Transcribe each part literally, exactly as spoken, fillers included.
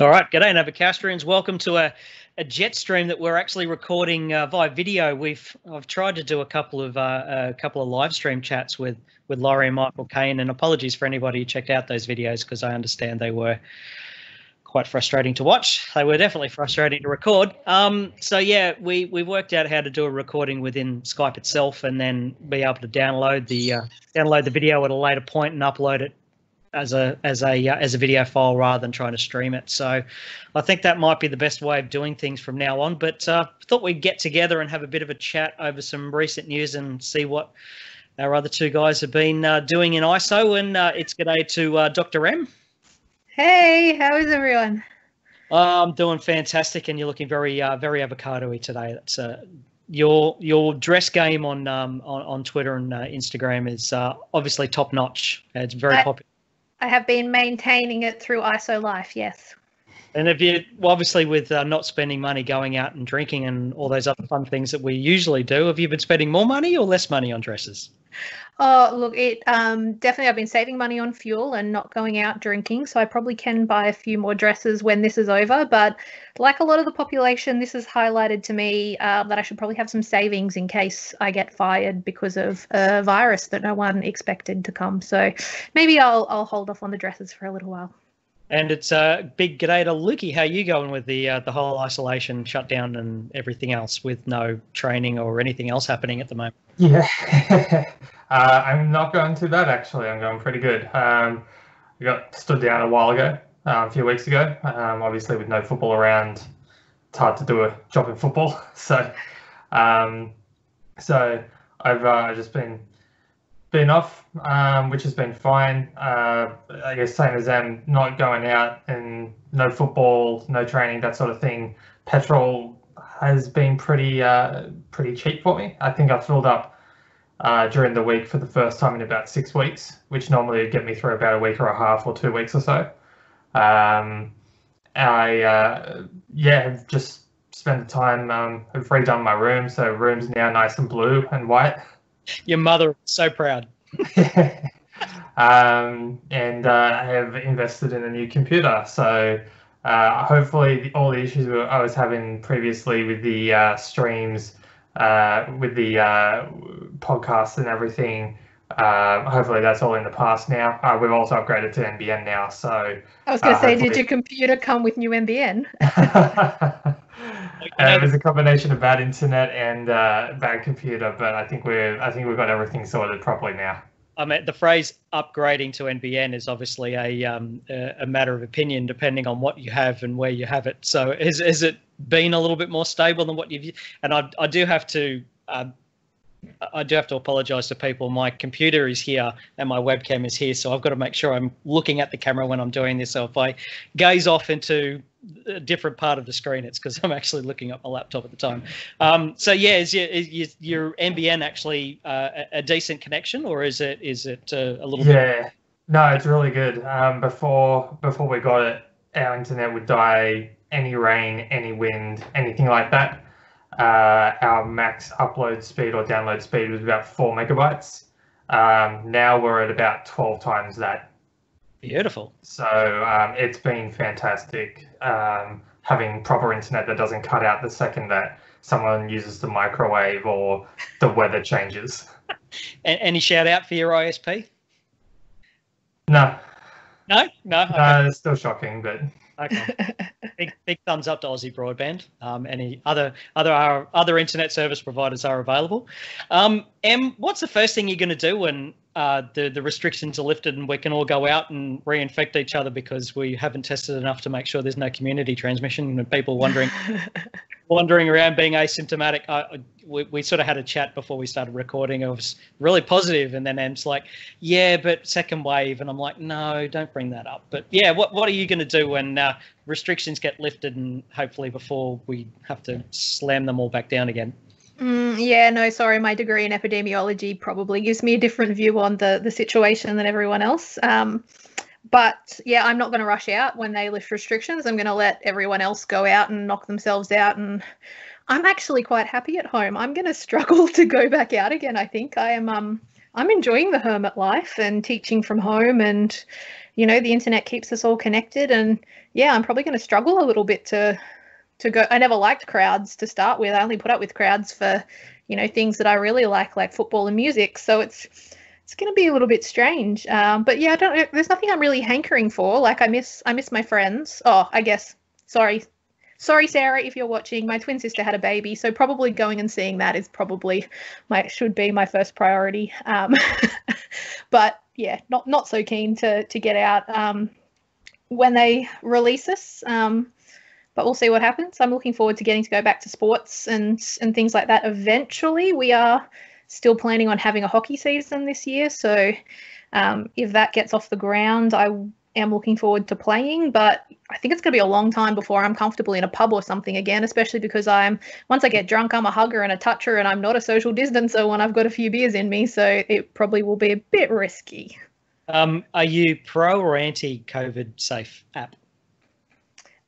All right, g'day Navicastrians. Welcome to a, a jet stream that we're actually recording uh, via video. We've I've tried to do a couple of uh, a couple of live stream chats with with Laurie and Michael Kane, and apologies for anybody who checked out those videos because I understand they were quite frustrating to watch. They were definitely frustrating to record. Um, so yeah, we we worked out how to do a recording within Skype itself, and then be able to download the uh, download the video at a later point and upload it as a as a uh, as a video file rather than trying to stream it. So I think that might be the best way of doing things from now on, but uh thought we'd get together and have a bit of a chat over some recent news and see what our other two guys have been uh, doing in I S O. And uh, it's g'day to uh, Doctor M. Hey, how is everyone? Uh, I'm doing fantastic, and you're looking very uh, very avocado-y today. That's uh, your your dress game on um on, on Twitter and uh, Instagram is uh, obviously top notch. It's very I popular. I have been maintaining it through I S O life, yes. And if you, well, obviously with uh, not spending money going out and drinking and all those other fun things that we usually do, have you been spending more money or less money on dresses? Oh, look, it um, definitely I've been saving money on fuel and not going out drinking, so I probably can buy a few more dresses when this is over. But like a lot of the population, this has highlighted to me uh, that I should probably have some savings in case I get fired because of a virus that no one expected to come. So maybe I'll, I'll hold off on the dresses for a little while. And it's a big g'day to Lukey. How are you going with the uh, the whole isolation shutdown and everything else with no training or anything else happening at the moment? Yeah, uh, I'm not going too bad, actually. I'm going pretty good. Um, I got stood down a while ago, uh, a few weeks ago. Um, obviously, with no football around, it's hard to do a job in football. So, um, so I've uh, just been. Been off, um, which has been fine. Uh, I guess same as them, not going out and no football, no training, that sort of thing. Petrol has been pretty uh, pretty cheap for me. I think I filled up uh, during the week for the first time in about six weeks, which normally would get me through about a week or a half or two weeks or so. Um, I uh, yeah, have just spent the time. Um, I've redone my room, so room's now nice and blue and white. Your mother is so proud. um, and uh, I have invested in a new computer. So uh, hopefully the, all the issues I was having previously with the uh, streams, uh, with the uh, podcasts and everything, uh, hopefully that's all in the past now. Uh, we've also upgraded to N B N now. So I was going to uh, say, hopefully... did your computer come with new N B N? Uh, it was a combination of bad internet and uh, bad computer, but I think we're I think we've got everything sorted properly now. I mean, the phrase "upgrading to N B N" is obviously a um, a matter of opinion, depending on what you have and where you have it. So, is is it been a little bit more stable than what you've? And I I do have to uh, I do have to apologise to people. My computer is here and my webcam is here, so I've got to make sure I'm looking at the camera when I'm doing this. So if I gaze off into a different part of the screen, it's because I'm actually looking at my laptop at the time. Um, so yeah, is your, is your N B N actually uh, a decent connection, or is it is it uh, a little? Yeah, bit... no, it's really good. Um, before before we got it, our internet would die any rain, any wind, anything like that. Uh, our max upload speed or download speed was about four megabytes. Um, now we're at about twelve times that. Beautiful. So um, it's been fantastic um, having proper internet that doesn't cut out the second that someone uses the microwave or the weather changes. Any shout out for your I S P? No. No? No? Okay. No, it's still shocking, but... Okay. Big, big thumbs up to Aussie Broadband. Um, any other other our, other internet service providers are available. Um, Em, what's the first thing you're going to do when uh, the the restrictions are lifted and we can all go out and reinfect each other because we haven't tested enough to make sure there's no community transmission and people wandering wandering around being asymptomatic? Uh, we, we sort of had a chat before we started recording. I was really positive, and then Em's like, "Yeah, but second wave," and I'm like, "No, don't bring that up." But yeah, what what are you going to do when uh, restrictions get lifted and hopefully before we have to slam them all back down again? Mm, yeah, no, sorry. My degree in epidemiology probably gives me a different view on the, the situation than everyone else. Um, but yeah, I'm not going to rush out when they lift restrictions. I'm going to let everyone else go out and knock themselves out. And I'm actually quite happy at home. I'm going to struggle to go back out again, I think. I am um, I'm enjoying the hermit life and teaching from home, and, you know, the internet keeps us all connected. And yeah, I'm probably going to struggle a little bit to to go. I never liked crowds to start with. I only put up with crowds for, you know, things that I really like, like football and music. So it's it's going to be a little bit strange. Um, but yeah, I don't. There's nothing I'm really hankering for. Like I miss I miss my friends. Oh, I guess. Sorry. Sorry, Sarah, if you're watching, my twin sister had a baby, so probably going and seeing that is probably my should be my first priority. Um, but yeah, not not so keen to to get out um, when they release us. Um, but we'll see what happens. I'm looking forward to getting to go back to sports and and things like that. Eventually, we are still planning on having a hockey season this year, so um, if that gets off the ground, I am looking forward to playing, but I think it's going to be a long time before I'm comfortable in a pub or something again, especially because I'm, once I get drunk, I'm a hugger and a toucher, and I'm not a social distancer when I've got a few beers in me, so it probably will be a bit risky. Um, are you pro or anti-COVID safe app?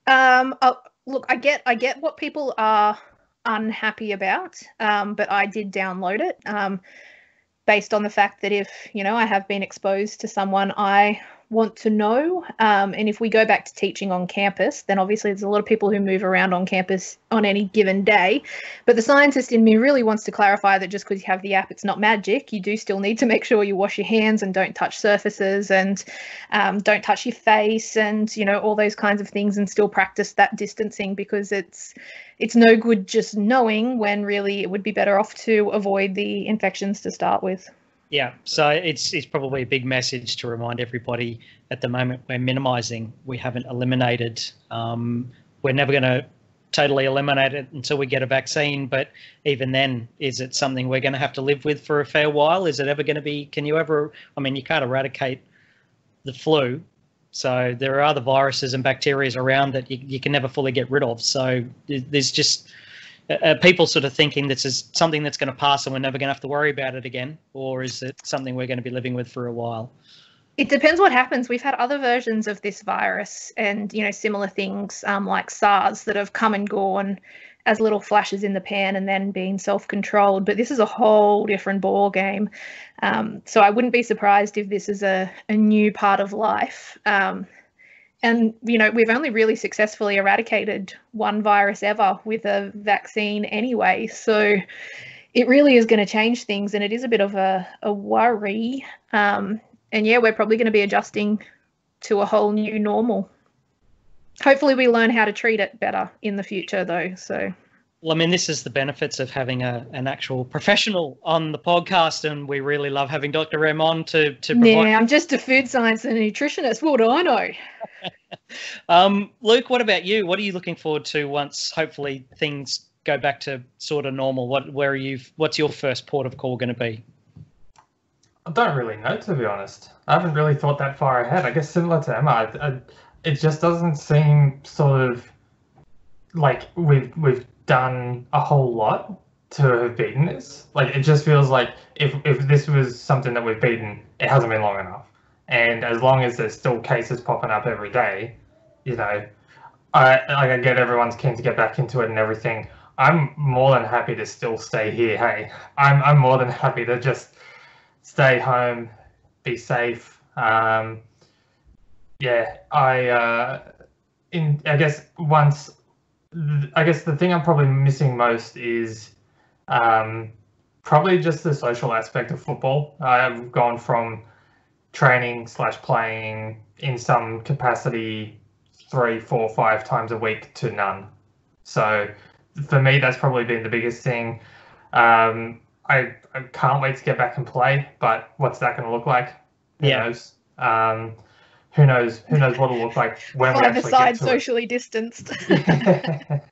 Um, uh, look, I get, I get what people are unhappy about, um, but I did download it um, based on the fact that if, you know, I have been exposed to someone, I want to know, um, and if we go back to teaching on campus, then obviously there's a lot of people who move around on campus on any given day, but the scientist in me really wants to clarify that just because you have the app, it's not magic. You do still need to make sure you wash your hands and don't touch surfaces and um, don't touch your face and, you know, all those kinds of things, and still practice that distancing, because it's it's no good just knowing when really it would be better off to avoid the infections to start with. Yeah, so it's it's probably a big message to remind everybody at the moment we're minimising. We haven't eliminated. Um, we're never going to totally eliminate it until we get a vaccine, but even then, is it something we're going to have to live with for a fair while? Is it ever going to be, can you ever, I mean, you can't eradicate the flu, so there are other viruses and bacteria around that you, you can never fully get rid of. So there's just... Are people sort of thinking this is something that's going to pass and we're never going to have to worry about it again, or is it something we're going to be living with for a while? It depends what happens. We've had other versions of this virus and, you know, similar things um, like SARS that have come and gone as little flashes in the pan and then being self-controlled. But this is a whole different ball game. Um, so I wouldn't be surprised if this is a, a new part of life. Um, And, you know, we've only really successfully eradicated one virus ever with a vaccine anyway. So it really is going to change things, and it is a bit of a, a worry. Um, and, yeah, we're probably going to be adjusting to a whole new normal. Hopefully we learn how to treat it better in the future, though. So, well, I mean, this is the benefits of having a, an actual professional on the podcast, and we really love having Doctor M on to, to provide... Yeah, I'm just a food science and nutritionist. What do I know? um, Luke, what about you? What are you looking forward to once, hopefully, things go back to sort of normal? What, where are you? What's your first port of call going to be? I don't really know, to be honest. I haven't really thought that far ahead. I guess similar to Emma, I, I, it just doesn't seem sort of like we've we've... done a whole lot to have beaten this. Like, it just feels like if, if this was something that we've beaten, it hasn't been long enough. And as long as there's still cases popping up every day, you know, I, I get everyone's keen to get back into it and everything. I'm more than happy to still stay here, hey. I'm, I'm more than happy to just stay home, be safe. Um, yeah, I, uh, in, I guess once... I guess the thing I'm probably missing most is um, probably just the social aspect of football. I've gone from training slash playing in some capacity three, four, five times a week to none. So for me, that's probably been the biggest thing. Um, I, I can't wait to get back and play, but what's that going to look like? Who yeah. knows? Um, Who knows? Who knows what it'll look like when we actually get to socially it. distanced. Yeah.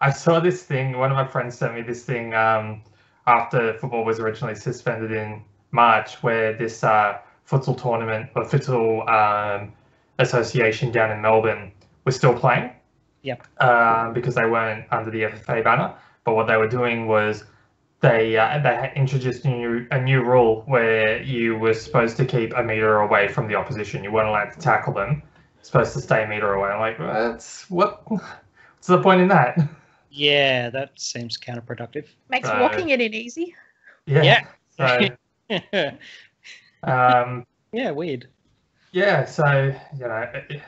I saw this thing. One of my friends sent me this thing um, after football was originally suspended in March, where this uh, futsal tournament or futsal um, association down in Melbourne was still playing. Yep. Uh, because they weren't under the F F A banner, but what they were doing was they uh, they had introduced a new, a new rule where you were supposed to keep a metre away from the opposition. You weren't allowed to tackle them. You're supposed to stay a metre away. I'm like, that's what? What's the point in that? Yeah, that seems counterproductive. Makes so, walking it in easy. Yeah. yeah. So um, yeah, weird. Yeah, so you know, it,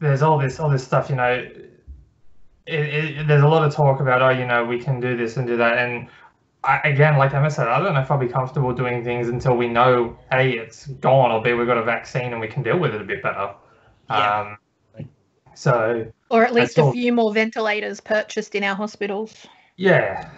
there's all this all this stuff. You know, it, it, there's a lot of talk about, oh, you know, we can do this and do that, and I, again, like Emma said, I don't know if I'll be comfortable doing things until we know, A, it's gone, or B, we've got a vaccine and we can deal with it a bit better. Yeah. Um, so, or at least a few more ventilators purchased in our hospitals. Yeah,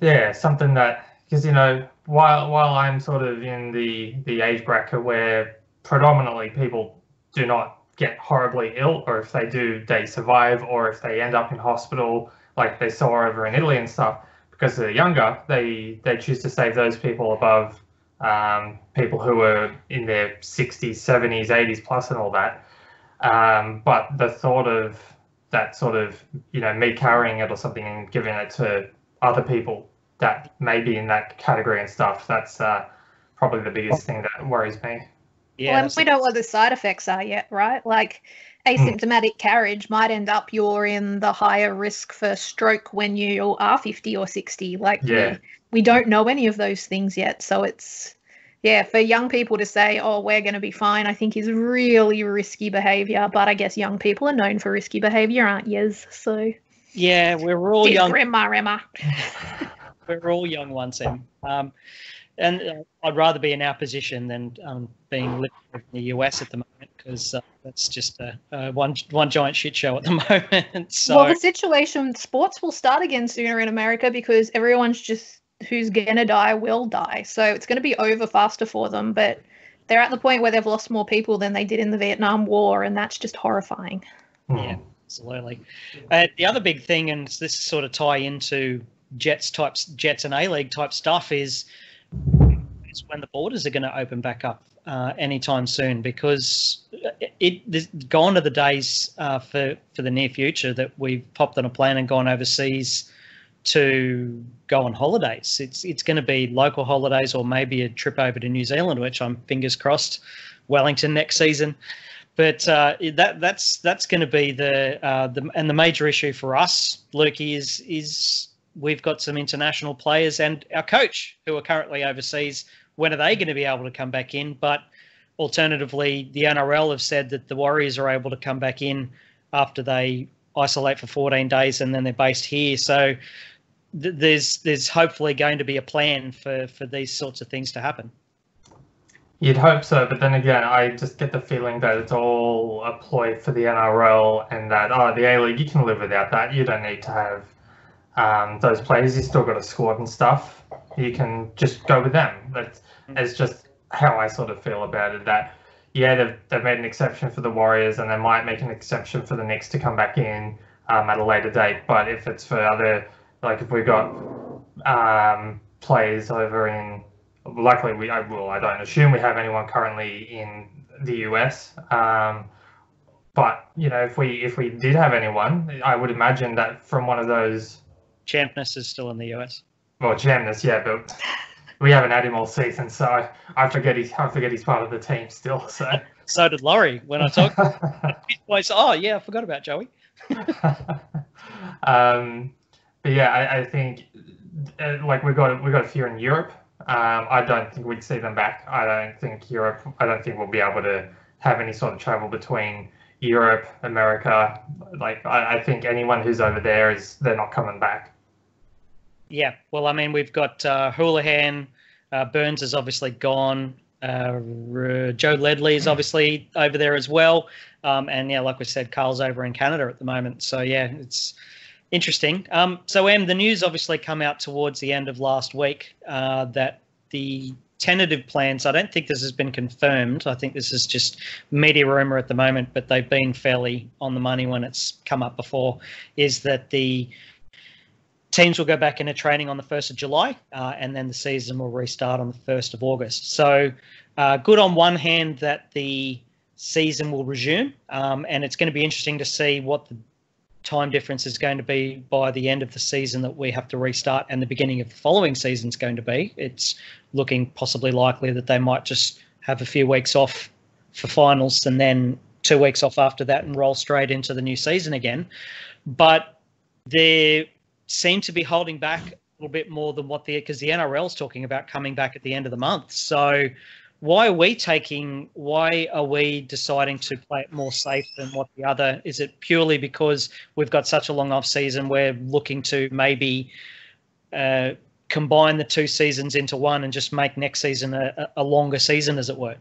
yeah, something that, because you know, while while I'm sort of in the the age bracket where predominantly people do not get horribly ill, or if they do, they survive, or if they end up in hospital like they saw over in Italy and stuff, because they're younger, they they choose to save those people above um, people who are in their sixties, seventies, eighties plus and all that. Um, but the thought of that sort of, you know, me carrying it or something and giving it to other people that may be in that category and stuff, that's uh, probably the biggest thing that worries me. Yeah, well, and we don't know what the side effects are yet, right? Like asymptomatic mm. carriage might end up you're in the higher risk for stroke when you are fifty or sixty. Like yeah. we, we don't know any of those things yet. So it's, yeah, for young people to say, oh, we're going to be fine, I think is really risky behaviour. But I guess young people are known for risky behaviour, aren't yous? So yeah, we're all young. Grandma, Emma. We're all young once, Em. Um And uh, I'd rather be in our position than um, being living in the U S at the moment, because uh, that's just uh, uh, one one giant shit show at the moment. So. Well, the situation, sports will start again sooner in America because everyone's just, who's going to die will die. So it's going to be over faster for them. But they're at the point where they've lost more people than they did in the Vietnam War, and that's just horrifying. Yeah, absolutely. Uh, the other big thing, and this sort of tie into Jets, types, Jets and A-League type stuff, is when the borders are going to open back up uh, anytime soon, because it, it gone are the days uh, for for the near future that we've popped on a plane and gone overseas to go on holidays. It's it's going to be local holidays or maybe a trip over to New Zealand, which I'm fingers crossed, Wellington next season. But uh, that that's that's going to be the uh, the and the major issue for us, Lukey, is is. We've got some international players and our coach who are currently overseas. When are they going to be able to come back in? But alternatively, the N R L have said that the Warriors are able to come back in after they isolate for fourteen days and then they're based here. So th there's there's hopefully going to be a plan for, for these sorts of things to happen. You'd hope so, but then again, I just get the feeling that it's all a ploy for the N R L and that, oh, the A-League, you can live without that. You don't need to have... Um, those players, you still got a squad and stuff. You can just go with them. That's, that's just how I sort of feel about it. That yeah, they've they've made an exception for the Warriors, and they might make an exception for the Knicks to come back in um, at a later date. But if it's for other, like if we got um, players over in, luckily we I will I don't assume we have anyone currently in the U S. Um, but you know, if we if we did have anyone, I would imagine that from one of those. Champness is still in the U S. Well, Champness, yeah, but we haven't had him all season, so I, I forget he's I forget he's part of the team still. So so did Laurie when I talked. Oh yeah, I forgot about Joey. um, but yeah, I, I think uh, like we got we got a few in Europe. Um, I don't think we'd see them back. I don't think Europe. I don't think we'll be able to have any sort of travel between Europe, America. Like I, I think anyone who's over there is they're not coming back. Yeah, well, I mean, we've got uh, Holohan, uh, Burns is obviously gone, uh, Joe Ledley is obviously over there as well, um, and yeah, like we said, Carl's over in Canada at the moment, so yeah, it's interesting. Um, so, Em, the news obviously come out towards the end of last week uh, that the tentative plans, I don't think this has been confirmed, I think this is just media rumour at the moment, but they've been fairly on the money when it's come up before, is that the teams will go back into training on the first of July uh, and then the season will restart on the first of August. So uh, good on one hand that the season will resume um, and it's going to be interesting to see what the time difference is going to be by the end of the season that we have to restart and the beginning of the following season is going to be. It's looking possibly likely that they might just have a few weeks off for finals and then two weeks off after that and roll straight into the new season again. But they're... seem to be holding back little bit more than what the, because the N R L's talking about coming back at the end of the month. So why are we taking, why are we deciding to play it more safe than what the other? Is it purely because we've got such a long off season, we're looking to maybe uh, combine the two seasons into one and just make next season a, a longer season, as it were?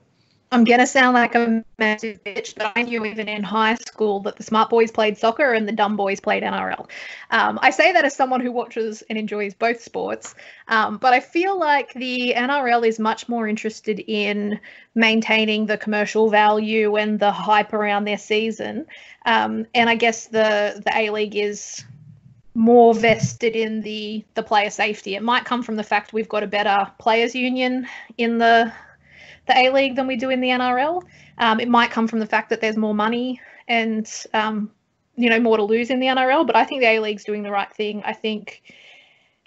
I'm going to sound like a massive bitch, but I knew even in high school that the smart boys played soccer and the dumb boys played N R L. Um, I say that as someone who watches and enjoys both sports, um, but I feel like the N R L is much more interested in maintaining the commercial value and the hype around their season. Um, and I guess the, the A-League is more vested in the, the player safety. It might come from the fact we've got a better players union in the the A-League than we do in the N R L. Um, it might come from the fact that there's more money and, um, you know, more to lose in the N R L, but I think the A-League's doing the right thing. I think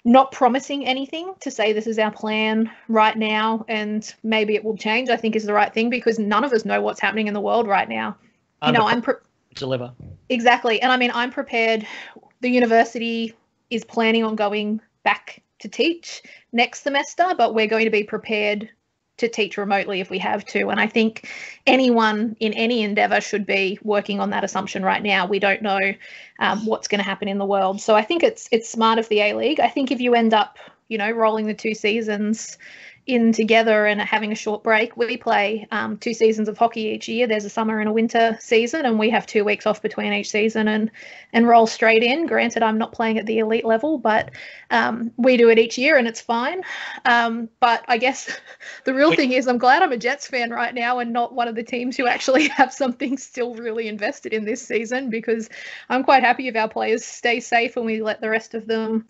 not promising anything to say this is our plan right now and maybe it will change, I think is the right thing, because none of us know what's happening in the world right now. I'm you know, I'm... Pre- deliver. Exactly. And I mean, I'm prepared. The university is planning on going back to teach next semester, but we're going to be prepared to teach remotely if we have to. And I think anyone in any endeavour should be working on that assumption right now. We don't know um, what's going to happen in the world. So I think it's it's smart of the A-League. I think if you end up, you know, rolling the two seasons in together and having a short break, we play um, two seasons of hockey each year. There's a summer and a winter season, and we have two weeks off between each season and, and roll straight in. Granted, I'm not playing at the elite level, but um, we do it each year and it's fine. Um, but I guess the real we- thing is I'm glad I'm a Jets fan right now and not one of the teams who actually have something still really invested in this season, because I'm quite happy if our players stay safe and we let the rest of them,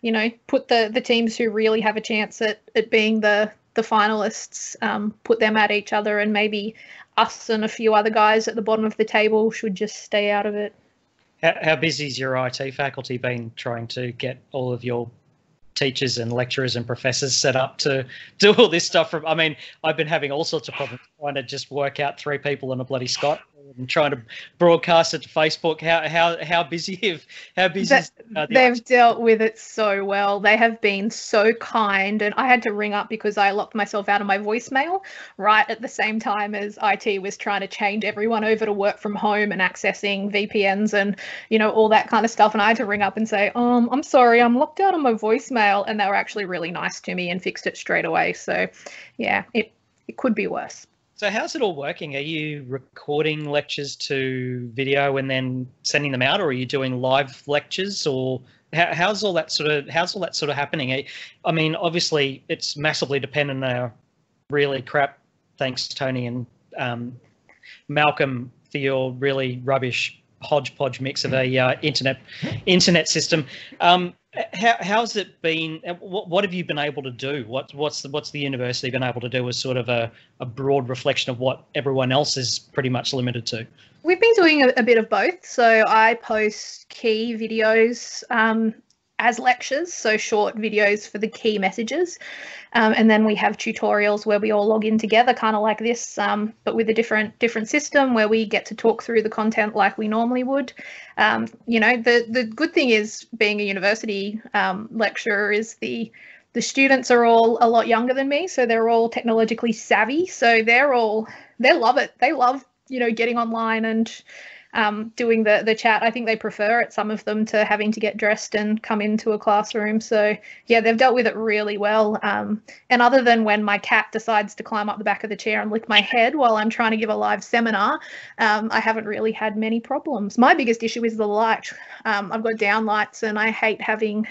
you know, put the, the teams who really have a chance at, at being the, the finalists, um, put them at each other, and maybe us and a few other guys at the bottom of the table should just stay out of it. How, how busy has your I T faculty been trying to get all of your teachers and lecturers and professors set up to do all this stuff? From, I mean, I've been having all sorts of problems trying to just work out three people on a bloody Skype and trying to broadcast it to Facebook. How how how busy have how busy that, uh, the they've I T dealt with it so well. They have been so kind, and I had to ring up because I locked myself out of my voicemail right at the same time as I T was trying to change everyone over to work from home and accessing V P Ns and, you know, all that kind of stuff. And I had to ring up and say, um, I'm sorry, I'm locked out of my voicemail. And they were actually really nice to me and fixed it straight away. So, yeah, it, it could be worse. So how's it all working? Are you recording lectures to video and then sending them out, or are you doing live lectures, or how, how's all that sort of how's all that sort of happening? I mean, obviously, it's massively dependent on our really crap. Thanks, Tony and um, Malcolm, for your really rubbish hodgepodge mix of a uh, internet internet system. Um, How, how's it been? What, what have you been able to do? What, what's the, what's the university been able to do as sort of a, a broad reflection of what everyone else is pretty much limited to? We've been doing a, a bit of both. So I post key videos um, as lectures, so short videos for the key messages. Um, and then we have tutorials where we all log in together, kind of like this, um, but with a different different system where we get to talk through the content like we normally would. Um, you know, the, the good thing is being a university um, lecturer is the the students are all a lot younger than me, so they're all technologically savvy. So they're all, they love it. They love, you know, getting online and um, doing the, the chat. I think they prefer it, some of them, to having to get dressed and come into a classroom. So yeah, they've dealt with it really well. Um, and other than when my cat decides to climb up the back of the chair and lick my head while I'm trying to give a live seminar, um, I haven't really had many problems. My biggest issue is the light. Um, I've got down lights and I hate having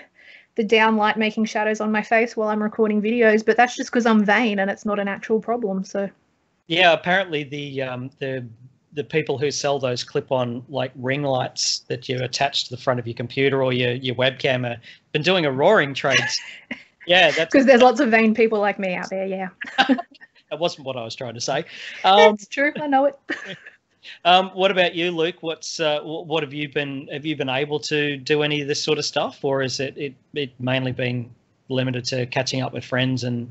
the down light making shadows on my face while I'm recording videos, but that's just because I'm vain and it's not an actual problem. So yeah, apparently the um, the the people who sell those clip-on like ring lights that you attach to the front of your computer or your your webcam have been doing a roaring trade. Yeah, that's because there's lots of vain people like me out there. Yeah, that wasn't what I was trying to say. Um, it's true. I know it. Um, what about you, Luke? What's uh, what have you been have you been able to do any of this sort of stuff, or is it it, it mainly been limited to catching up with friends? And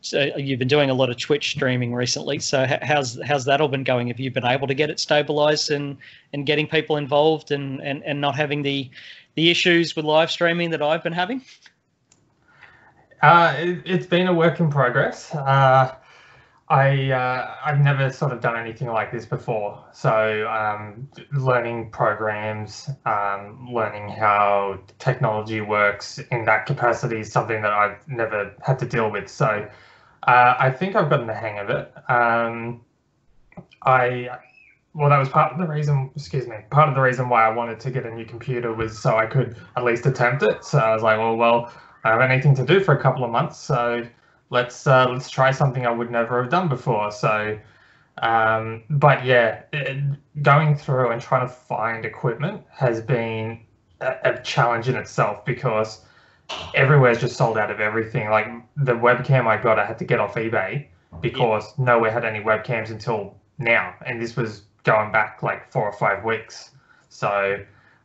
so you've been doing a lot of Twitch streaming recently. So how's how's that all been going? Have you been able to get it stabilised and, and getting people involved and, and, and not having the the issues with live streaming that I've been having? Uh, it, it's been a work in progress. Uh, I, uh, I've never sort of done anything like this before. So um, learning programs, um, learning how technology works in that capacity is something that I've never had to deal with. So uh, I think I've gotten the hang of it. Um, I, well, that was part of the reason, excuse me, part of the reason why I wanted to get a new computer was so I could at least attempt it. So I was like, well, well, I don't have anything to do for a couple of months, so let's uh, let's try something I would never have done before. So, um, but yeah, it, going through and trying to find equipment has been a, a challenge in itself because everywhere's just sold out of everything. Like the webcam I got, I had to get off eBay because yeah. nowhere had any webcams until now, and this was going back like four or five weeks. So,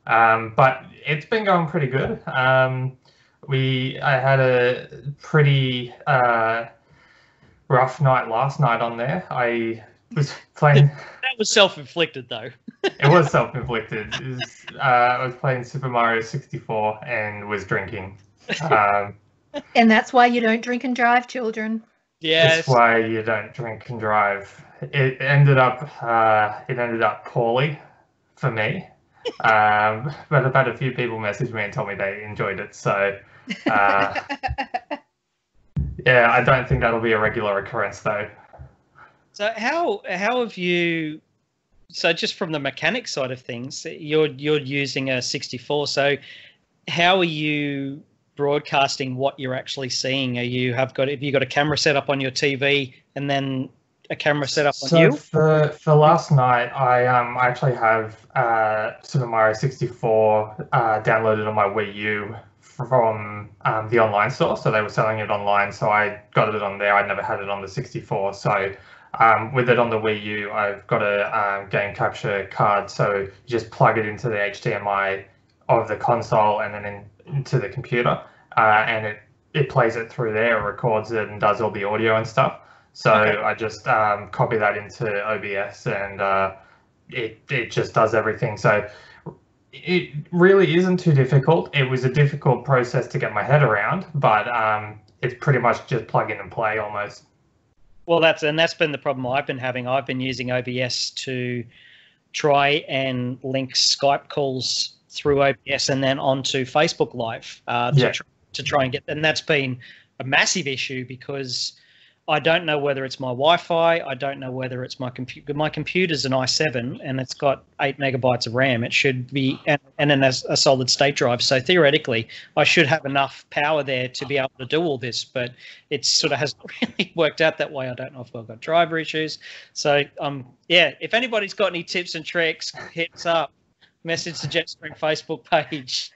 um, but it's been going pretty good. Um, We, I had a pretty uh, rough night last night on there. I was playing... That was self-inflicted, though. It was self-inflicted. It was, uh, I was playing Super Mario sixty-four and was drinking. Um, and that's why you don't drink and drive, children. Yeah. That's why you don't drink and drive. It ended up, uh, it ended up poorly for me. um, but I've had a few people message me and told me they enjoyed it, so uh, yeah, I don't think that'll be a regular occurrence though. So how how have you? So just from the mechanic side of things, you're you're using a sixty-four. So how are you broadcasting what you're actually seeing? Are you have got have you got a camera set up on your T V and then a camera set up on so you? So for, for last night, I um I actually have uh, Super Mario sixty-four uh, downloaded on my Wii U from um, the online store. So they were selling it online, so I got it on there. I never had it on the sixty-four. So um, with it on the Wii U, I've got a um, game capture card. So you just plug it into the H D M I of the console and then in, into the computer, uh, and it, it plays it through there, records it, and does all the audio and stuff. So okay. I just um, copy that into O B S and uh, it, it just does everything. So it really isn't too difficult. It was a difficult process to get my head around, but um, it's pretty much just plug in and play almost. Well, that's and that's been the problem I've been having. I've been using O B S to try and link Skype calls through O B S and then onto Facebook Live uh, to, yeah. try, to try and get, and that's been a massive issue because I don't know whether it's my Wi-Fi. I don't know whether it's my computer. My computer's an i seven and it's got eight megabytes of RAM. It should be and, and then as a solid state drive. So theoretically, I should have enough power there to be able to do all this. But it sort of hasn't really worked out that way. I don't know if I've got driver issues. So um, yeah. If anybody's got any tips and tricks, hit us up. Message the Jetstream Facebook page.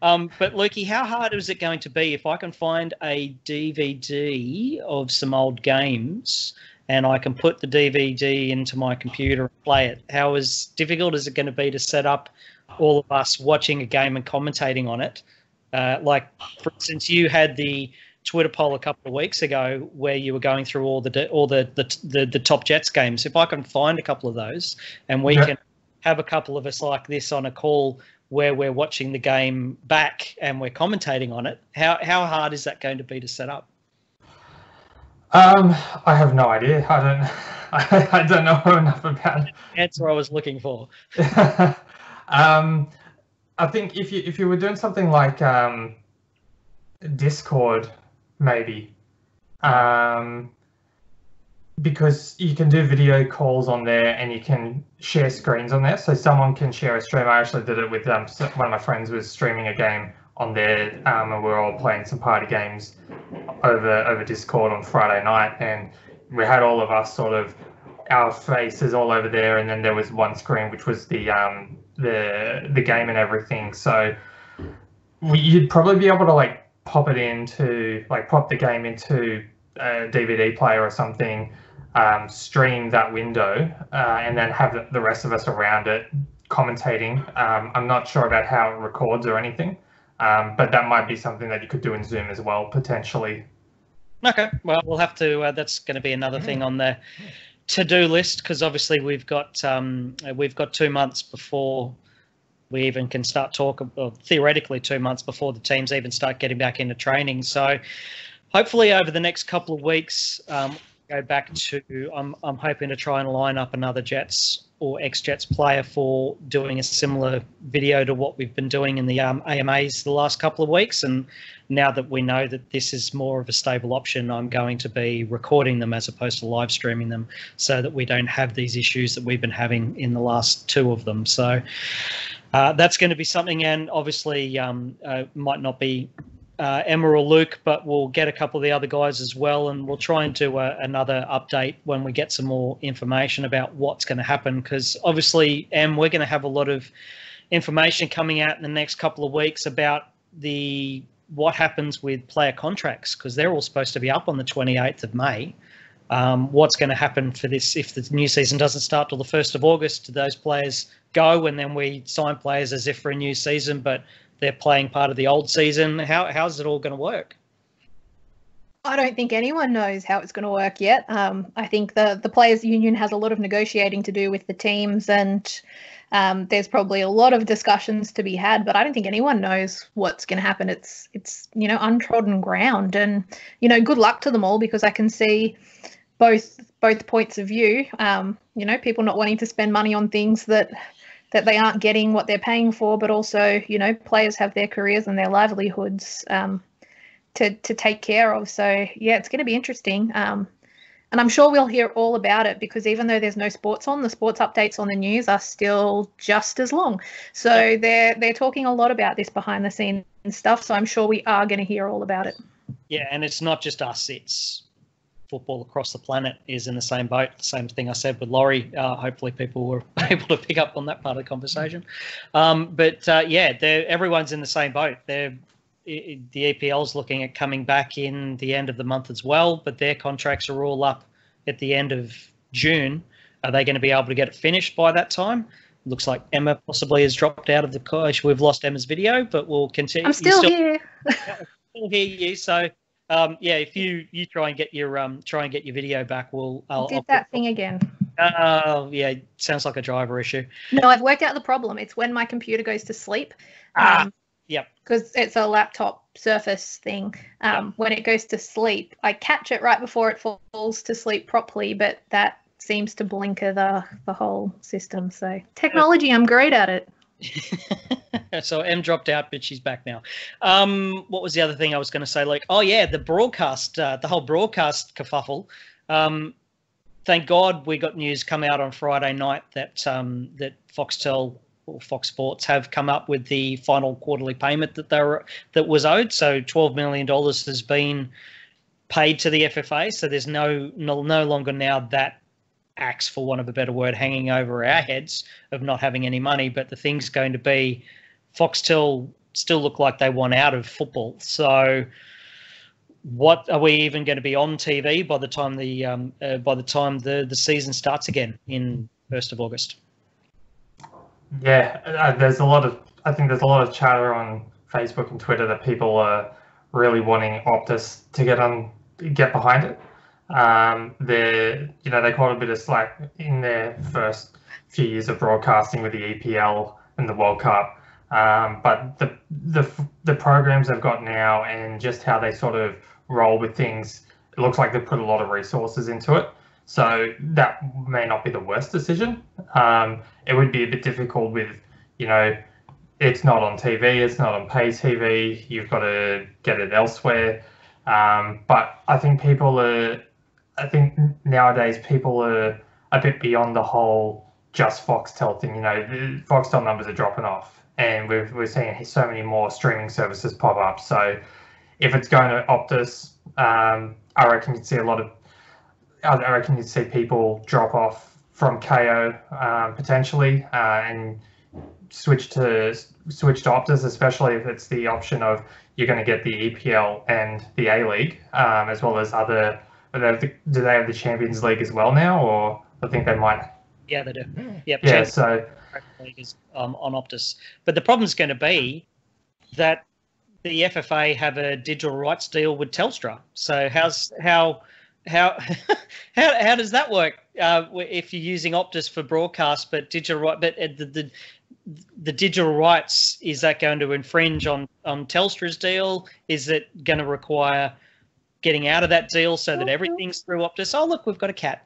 Um, but Lukey, how hard is it going to be if I can find a D V D of some old games and I can put the D V D into my computer and play it? How is difficult is it going to be to set up all of us watching a game and commentating on it? Uh, like, for instance, you had the Twitter poll a couple of weeks ago where you were going through all the all the the, the, the top Jets games. If I can find a couple of those and we yeah. can have a couple of us like this on a call where we're watching the game back and we're commentating on it. How how hard is that going to be to set up? Um, I have no idea. I don't. I, I don't know enough about it. Answer I was looking for. um, I think if you if you were doing something like um, Discord, maybe, um, because you can do video calls on there and you can share screens on there, so someone can share a stream. I actually did it with um, one of my friends was streaming a game on there, um, and we were all playing some party games over over Discord on Friday night, and we had all of us sort of our faces all over there, and then there was one screen which was the um, the the game and everything. So we, you'd probably be able to like pop it into like pop the game into a D V D player or something. Um, stream that window uh, and then have the, the rest of us around it commentating. Um, I'm not sure about how it records or anything, um, but that might be something that you could do in Zoom as well, potentially. Okay, well, we'll have to, uh, that's going to be another mm-hmm. thing on the to-do list, because obviously we've got, um, we've got two months before we even can start talking, or theoretically two months before the teams even start getting back into training. So hopefully over the next couple of weeks, um, go back to, I'm, I'm hoping to try and line up another Jets or ex-Jets player for doing a similar video to what we've been doing in the um, A M As the last couple of weeks. And now that we know that this is more of a stable option, I'm going to be recording them as opposed to live streaming them so that we don't have these issues that we've been having in the last two of them. So uh, that's going to be something, and obviously um, uh, might not be Uh, Emma or Luke, but we'll get a couple of the other guys as well, and we'll try and do a, another update when we get some more information about what's going to happen, because obviously, Em, we're going to have a lot of information coming out in the next couple of weeks about the what happens with player contracts, because they're all supposed to be up on the twenty-eighth of May. Um, what's going to happen for this if the new season doesn't start till the first of August? Do those players go, and then we sign players as if for a new season, but they're playing part of the old season? How how's it all going to work? I don't think anyone knows how it's going to work yet. Um, I think the the players' union has a lot of negotiating to do with the teams, and um, there's probably a lot of discussions to be had. But I don't think anyone knows what's going to happen. It's it's you know untrodden ground, and you know good luck to them all, because I can see both both points of view. Um, you know, people not wanting to spend money on things that. that they aren't getting what they're paying for, but also, you know, players have their careers and their livelihoods um, to to take care of. So, yeah, it's going to be interesting. Um, and I'm sure we'll hear all about it, because even though there's no sports on, the sports updates on the news are still just as long. So they're, they're talking a lot about this behind the scenes stuff, so I'm sure we are going to hear all about it. Yeah, and it's not just us, it's football across the planet is in the same boat. Same thing I said with Laurie. Uh, hopefully people were able to pick up on that part of the conversation. Um, but uh, yeah, everyone's in the same boat. They're, it, the E P L's looking at coming back in the end of the month as well, but their contracts are all up at the end of June. Are they going to be able to get it finished by that time? Looks like Emma possibly has dropped out of the coach. We've lost Emma's video, but we'll continue. I'm still, still here. I still hear you, so... Um, yeah, if you, you try and get your um try and get your video back, we'll. I'll, Did I'll that thing again? Oh uh, yeah, sounds like a driver issue. No, I've worked out the problem. It's when my computer goes to sleep. Ah, um, yep. Because it's a laptop Surface thing. Um, yep. When it goes to sleep, I catch it right before it falls to sleep properly, but that seems to blinker the the whole system. So technology, I'm great at it. So Em dropped out, but she's back now. Um, what was the other thing I was going to say? Like, oh yeah, the broadcast, uh, the whole broadcast kerfuffle. Um, thank God we got news come out on Friday night that um, that Foxtel or Fox Sports have come up with the final quarterly payment that they were, that was owed. So twelve million dollars has been paid to the F F A. So there's no no, no longer now that axe, for want of a better word, hanging over our heads of not having any money. But the thing's going to be, Foxtel still look like they want out of football. So what are we even going to be on T V by the time the um, uh, by the time the, the season starts again in first of August? Yeah, uh, there's a lot of I think there's a lot of chatter on Facebook and Twitter that people are really wanting Optus to get on get behind it. Um, they, you know, they caught a bit of slack in their first few years of broadcasting with the E P L and the World Cup, um, but the, the the programs they've got now and just how they sort of roll with things, it looks like they've put a lot of resources into it. So that may not be the worst decision. Um, it would be a bit difficult with, you know, it's not on T V, it's not on pay T V, you've got to get it elsewhere. Um, but I think people are. I think nowadays people are a bit beyond the whole just Foxtel thing. You know, the Foxtel numbers are dropping off, and we've, we're seeing so many more streaming services pop up. So if it's going to Optus, um, I reckon you'd see a lot of, I reckon you'd see people drop off from K O um, potentially uh, and switch to switch to Optus, especially if it's the option of you're going to get the E P L and the A League um, as well as other. Do they have the Champions League as well now, or I think they might? Yeah, they do. Yep. Yeah, Champions so League is um, on Optus, but the problem is going to be that the F F A have a digital rights deal with Telstra. So how's how how how how does that work uh, if you're using Optus for broadcast, but digital right, but the, the the digital rights, is that going to infringe on on Telstra's deal? Is it going to require getting out of that deal so that everything's through Optus. Oh, look, we've got a cat.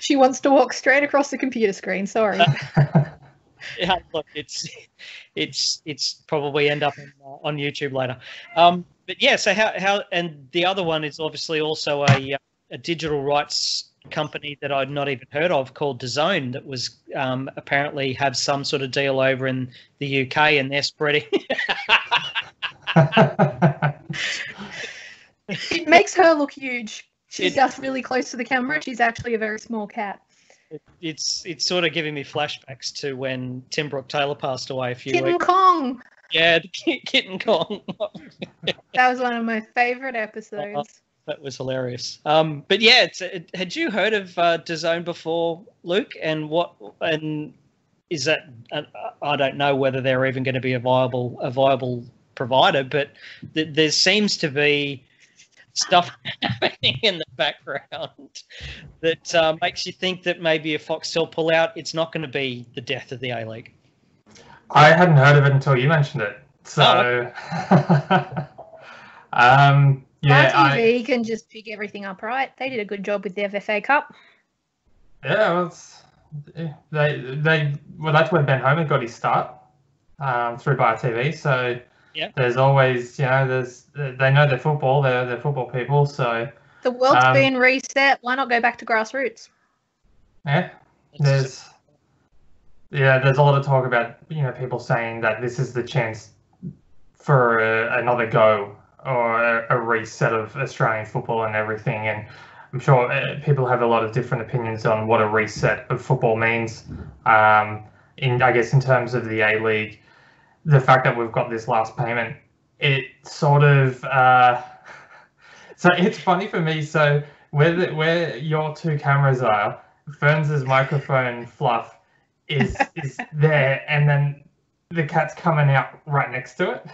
She wants to walk straight across the computer screen. Sorry. Yeah, look, it's it's it's probably end up on, uh, on YouTube later. Um, but yeah, so how how and the other one is obviously also a a digital rights company that I'd not even heard of called DAZN that was um, apparently have some sort of deal over in the U K, and they're spreading. It makes her look huge. She's it, just really close to the camera. She's actually a very small cat. It, it's it's sort of giving me flashbacks to when Tim Brooke Taylor passed away a few Kitten weeks. Kitten Kong. Yeah, the K Kitten Kong. That was one of my favourite episodes. Uh, that was hilarious. Um, but yeah, it's, it, had you heard of uh, DAZN before, Luke? And what and is that? Uh, I don't know whether they're even going to be a viable a viable provider, but th there seems to be stuff happening in the background that uh, makes you think that maybe if Foxtel pull out, it's not going to be the death of the A League. I hadn't heard of it until you mentioned it. So, oh. um, yeah, R T V I, can just pick everything up, right? They did a good job with the F F A Cup. Yeah, well, it's, they they well that's where Ben Homan got his start um, through by R T V. So. Yep. There's always, you know, there's they know their football, they're, they're football people, so... The world's um, been reset, why not go back to grassroots? Yeah, there's, yeah, there's a lot of talk about, you know, people saying that this is the chance for a, another go or a, a reset of Australian football and everything, and I'm sure people have a lot of different opinions on what a reset of football means, um, in I guess in terms of the A League. The fact that we've got this last payment, it sort of uh, so it's funny for me. So where the, where your two cameras are, Ferns' microphone fluff is is there, and then the cat's coming out right next to it.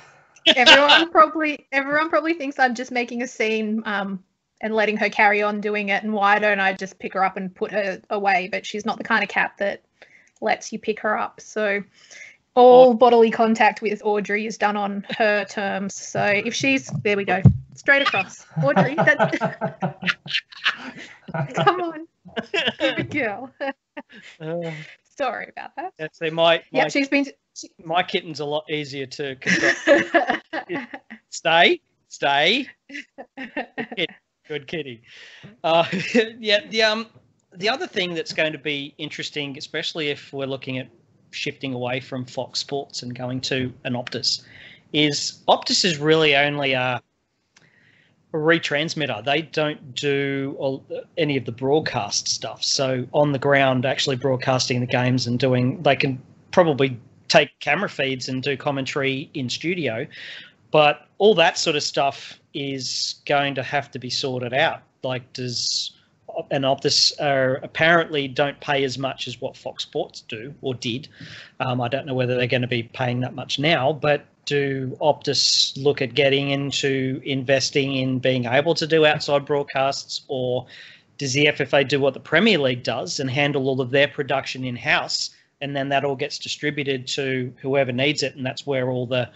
Everyone probably everyone probably thinks I'm just making a scene um, and letting her carry on doing it. And why don't I just pick her up and put her away? But she's not the kind of cat that lets you pick her up. So. All bodily contact with Audrey is done on her terms. So if she's... There we go. Straight across. Audrey, that's... Come on. Good girl. Uh, Sorry about that. Yeah, so my, my, yeah, she's been... She, my kitten's a lot easier to control. Stay. Stay. Good kitty. Good kitty. Uh, yeah, the, um, the other thing that's going to be interesting, especially if we're looking at shifting away from Fox Sports and going to an Optus, is Optus is really only a retransmitter. They don't do any of the broadcast stuff. So on the ground, actually broadcasting the games and doing, they can probably take camera feeds and do commentary in studio, but all that sort of stuff is going to have to be sorted out. Like does... And Optus are apparently don't pay as much as what Fox Sports do or did. Um, I don't know whether they're going to be paying that much now, but do Optus look at getting into investing in being able to do outside broadcasts, or does the F F A do what the Premier League does and handle all of their production in-house, and then that all gets distributed to whoever needs it, and that's where all the...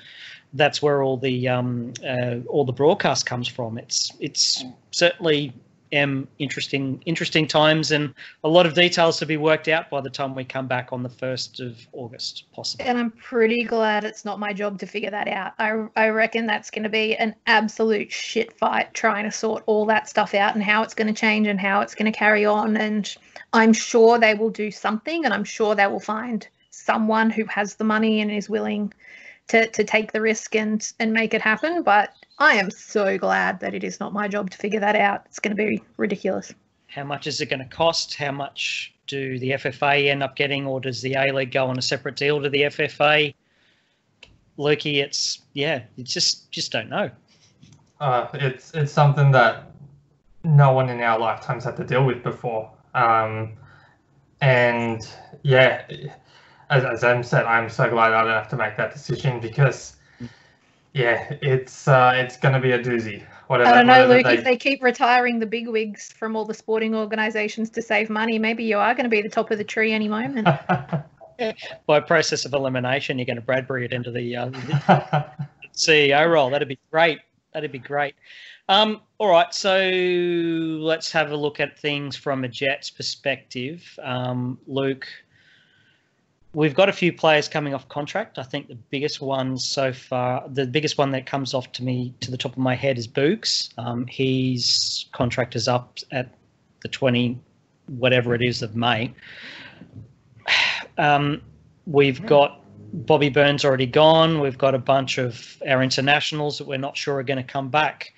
that's where all the um, uh, all the broadcast comes from. It's it's certainly... Um, interesting, interesting times, and a lot of details to be worked out by the time we come back on the first of August, possibly. And I'm pretty glad it's not my job to figure that out. I, I reckon that's going to be an absolute shit fight trying to sort all that stuff out and how it's going to change and how it's going to carry on. And I'm sure they will do something, and I'm sure they will find someone who has the money and is willing to, to take the risk and, and make it happen. But I am so glad that it is not my job to figure that out. It's going to be ridiculous. How much is it going to cost? How much do the F F A end up getting, or does the A League go on a separate deal to the F F A? Lukey, it's, yeah, you just just don't know. Uh, it's it's something that no one in our lifetimes had to deal with before. Um, and, yeah, as, as Em said, I'm so glad I don't have to make that decision, because... yeah, it's uh, it's going to be a doozy. Whatever, I don't know, Luke, they... if they keep retiring the bigwigs from all the sporting organisations to save money, maybe you are going to be the top of the tree any moment. By process of elimination, you're going to Bradbury it into the, uh, the C E O role. That'd be great. That'd be great. Um, all right, so let's have a look at things from a Jets perspective. Um, Luke, we've got a few players coming off contract. I think the biggest one so far, the biggest one that comes off to me to the top of my head is Boogs. Um, his contract is up at the twenty, whatever it is, of May. Um, we've got Bobby Burns already gone. We've got a bunch of our internationals that we're not sure are going to come back.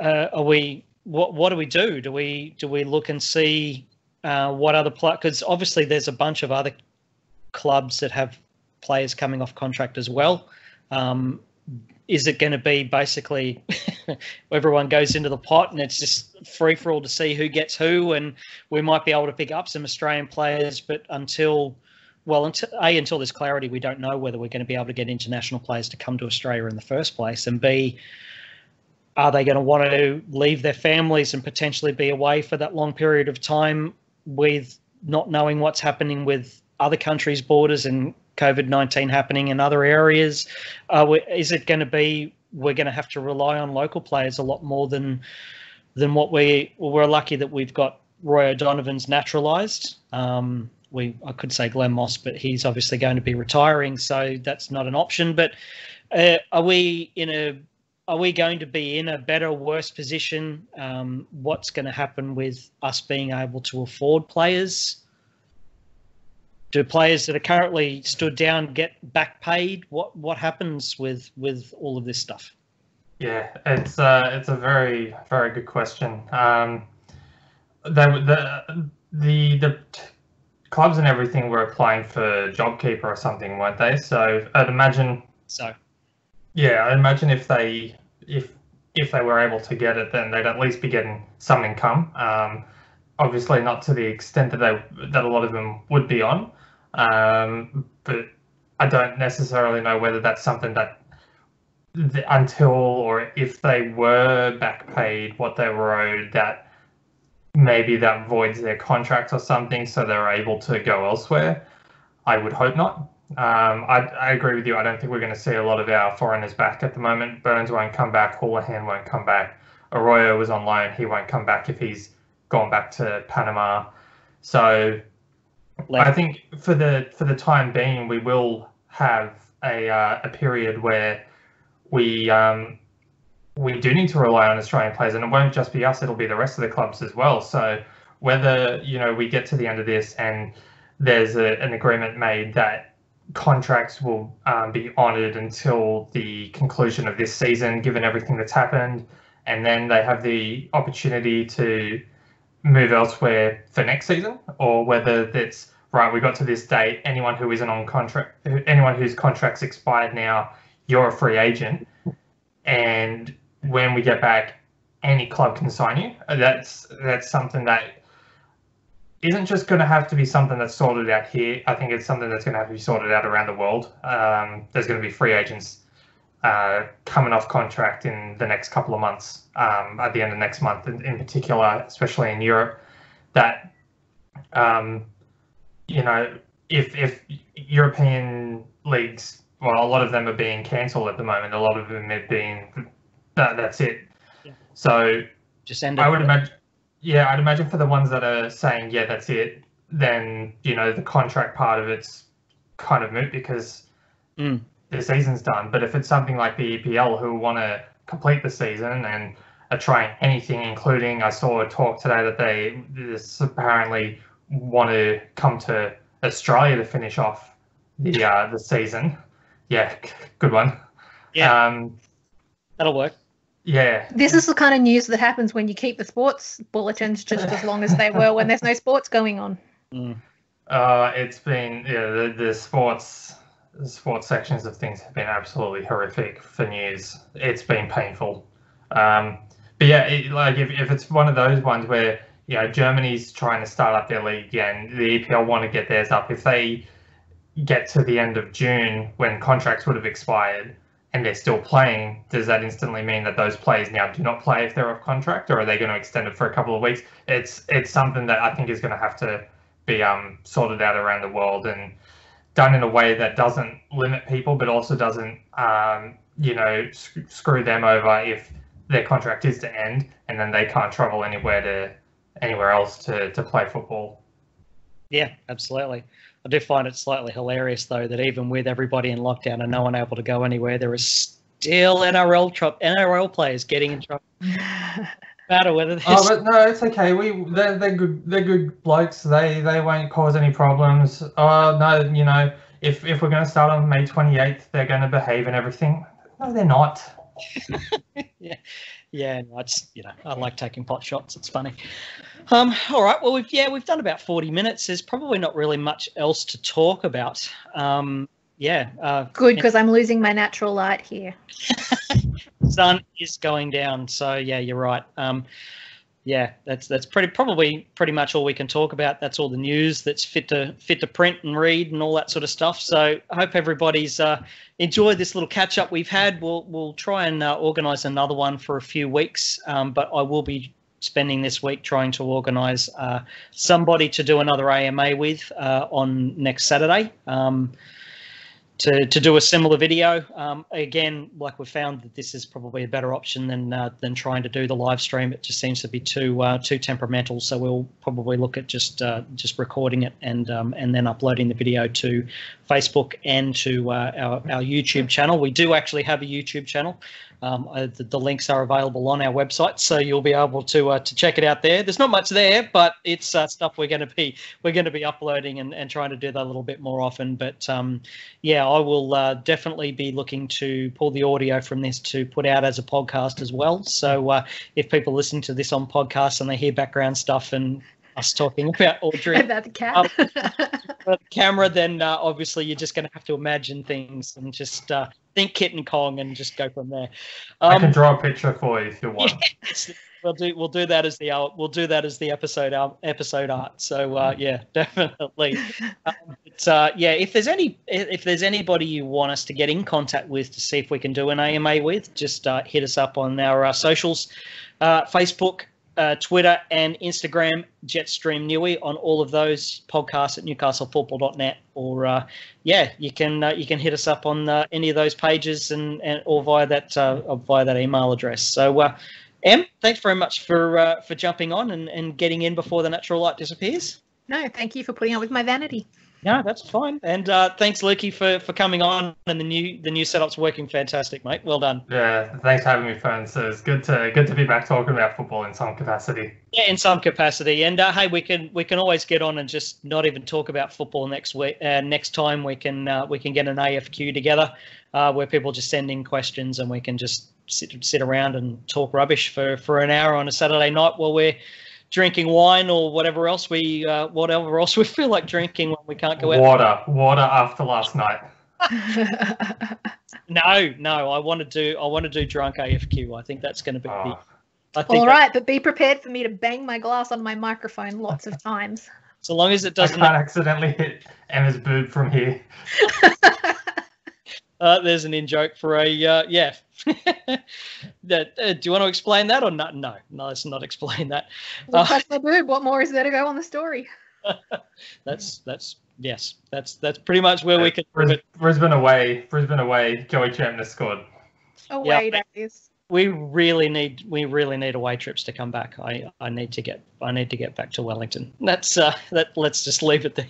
Uh, are we? What What do we do? Do we do we look and see uh, what other players? Because obviously there's a bunch of other clubs that have players coming off contract as well. Um, is it going to be basically everyone goes into the pot and it's just free for all to see who gets who? And we might be able to pick up some Australian players, but until. Well, until, A, until there's clarity, we don't know whether we're going to be able to get international players to come to Australia in the first place. And B, are they going to want to leave their families and potentially be away for that long period of time with not knowing what's happening with other countries' borders and COVID nineteen happening in other areas? Uh, we, is it going to be we're going to have to rely on local players a lot more than than what we... Well, we're lucky that we've got Roy O'Donovan's naturalised. Um We, I could say Glenn Moss, but he's obviously going to be retiring, so that's not an option. But uh, are we in a? Are we going to be in a better, worse position? Um, what's going to happen with us being able to afford players? Do players that are currently stood down get back paid? What What happens with with all of this stuff? Yeah, it's uh, it's a very very good question. Um, the the the. the t- Clubs and everything were applying for JobKeeper or something, weren't they? So I'd imagine. So. Yeah, I'd imagine if they if if they were able to get it, then they'd at least be getting some income. Um, obviously, not to the extent that they that a lot of them would be on, um, but I don't necessarily know whether that's something that the, until or if they were back paid what they were owed that. Maybe that voids their contract or something, so they're able to go elsewhere. I would hope not. Um, I, I agree with you. I don't think we're going to see a lot of our foreigners back at the moment. Burns won't come back. Holohan won't come back. Arroyo was on loan. He won't come back if he's gone back to Panama. So like, I think for the for the time being, we will have a uh, a period where we. Um, We do need to rely on Australian players, and it won't just be us, it'll be the rest of the clubs as well. So whether, you know, we get to the end of this and there's a, an agreement made that contracts will um, be honoured until the conclusion of this season, given everything that's happened, and then they have the opportunity to move elsewhere for next season, or whether that's, right, we got to this date, anyone who isn't on contract, anyone whose contract's expired now, you're a free agent, and when we get back, any club can sign you. That's that's something that isn't just going to have to be something that's sorted out here. I think it's something that's going to have to be sorted out around the world. Um, there's going to be free agents uh, coming off contract in the next couple of months, um, at the end of next month in, in particular, especially in Europe, that, um, you know, if if European leagues, well, a lot of them are being cancelled at the moment. A lot of them have been... That, that's it. Yeah. So just end I would imagine, yeah, I'd imagine for the ones that are saying, yeah, that's it, then, you know, the contract part of it's kind of moot because mm. the season's done. But if it's something like the E P L who want to complete the season and are trying anything, including I saw a talk today that they this apparently want to come to Australia to finish off the, uh, the season. Yeah, good one. Yeah. Um, That'll work. Yeah. This is the kind of news that happens when you keep the sports bulletins just as long as they were when there's no sports going on. Mm. Uh, it's been, yeah, the, the sports the sports sections of things have been absolutely horrific for news. It's been painful. Um, but yeah, it, like if, if it's one of those ones where, you know, Germany's trying to start up their league and the E P L want to get theirs up, if they get to the end of June when contracts would have expired, and they're still playing, does that instantly mean that those players now do not play if they're off contract, or are they going to extend it for a couple of weeks? It's it's something that I think is going to have to be um, sorted out around the world and done in a way that doesn't limit people, but also doesn't um, you know, sc screw them over if their contract is to end, and then they can't travel anywhere to anywhere else to to play football. Yeah, absolutely. I do find it slightly hilarious though that even with everybody in lockdown and no one able to go anywhere, there is still N R L N R L players getting in trouble. Matter whether they're oh, but no, it's okay. We they're, they're good. They're good blokes. They they won't cause any problems. Oh no, you know, if if we're going to start on May twenty-eighth, they're going to behave and everything. No, they're not. yeah, yeah. No, it's, you know, I like taking pot shots. It's funny. Um. All right. Well, we've yeah we've done about forty minutes. There's probably not really much else to talk about. Um. Yeah. Uh, Good, because I'm losing my natural light here. Sun is going down, so yeah, you're right. Um, yeah, that's that's pretty probably pretty much all we can talk about. That's all the news that's fit to fit to print and read and all that sort of stuff. So I hope everybody's uh, enjoyed this little catch up we've had. We'll we'll try and uh, organise another one for a few weeks, um, but I will be spending this week trying to organise uh, somebody to do another A M A with uh, on next Saturday. Um, To, to do a similar video. Um, again, like we found that this is probably a better option than uh, than trying to do the live stream. It just seems to be too uh, too temperamental. So we'll probably look at just uh, just recording it and um, and then uploading the video to Facebook and to uh, our, our YouTube channel. We do actually have a YouTube channel. Um, uh, the, the links are available on our website, so you'll be able to uh, to check it out there. There's not much there, but it's uh, stuff we're going to be we're going to be uploading and, and trying to do that a little bit more often. But um, yeah. I will uh, definitely be looking to pull the audio from this to put out as a podcast as well. So uh, if people listen to this on podcasts and they hear background stuff and us talking about Audrey about the cat, um, about the camera, then uh, obviously you're just going to have to imagine things and just uh, think Kitten Kong and just go from there. Um, I can draw a picture for you if you want. Yes. We'll do we'll do that as the we'll do that as the episode um, episode art. So uh, yeah, definitely. Um, but, uh, yeah, if there's any if there's anybody you want us to get in contact with to see if we can do an A M A with, just uh, hit us up on our uh, socials, uh, Facebook, uh, Twitter, and Instagram. Jetstream Nui on all of those, podcasts at newcastle football dot net, or uh, yeah, you can uh, you can hit us up on uh, any of those pages and and or via that uh, or via that email address. So. Uh, Em, thanks very much for uh, for jumping on and, and getting in before the natural light disappears. No, thank you for putting up with my vanity. No, that's fine. And uh, thanks, Lukey, for, for coming on. And the new the new setup's working fantastic, mate. Well done. Yeah, thanks for having me, friends. So it's good to good to be back talking about football in some capacity. Yeah, in some capacity. And uh, hey, we can we can always get on and just not even talk about football next week. Uh, next time we can uh, we can get an A F Q together uh, where people just send in questions and we can just. Sit, sit around and talk rubbish for, for an hour on a Saturday night while we're drinking wine or whatever else we uh, whatever else we feel like drinking when we can't go out. Water, water after last night. no, no, I want to do I want to do drunk A F Q. I think that's going to be. Oh. The, I think All right, I, but be prepared for me to bang my glass on my microphone lots of times. So long as it doesn't. I can't accidentally hit Emma's boob from here. Uh, there's an in joke for a uh, yeah. that, uh, do you want to explain that or not? No, no, let's not explain that. Well, uh, my boob. What more is there to go on the story? that's that's yes, that's that's pretty much where yeah, we can. Bris Brisbane away, Brisbane away. Joey Champness scored. Away yeah. days. We really need we really need away trips to come back. I, I need to get I need to get back to Wellington. That's uh that let's just leave it there.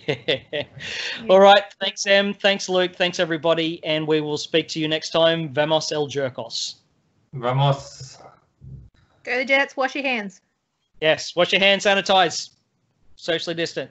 Yeah. All right, thanks Em, thanks Luke, thanks everybody, and we will speak to you next time. Vamos el Jerkos. Vamos. Go the Jets. Wash your hands. Yes, wash your hands. Sanitize. Socially distant.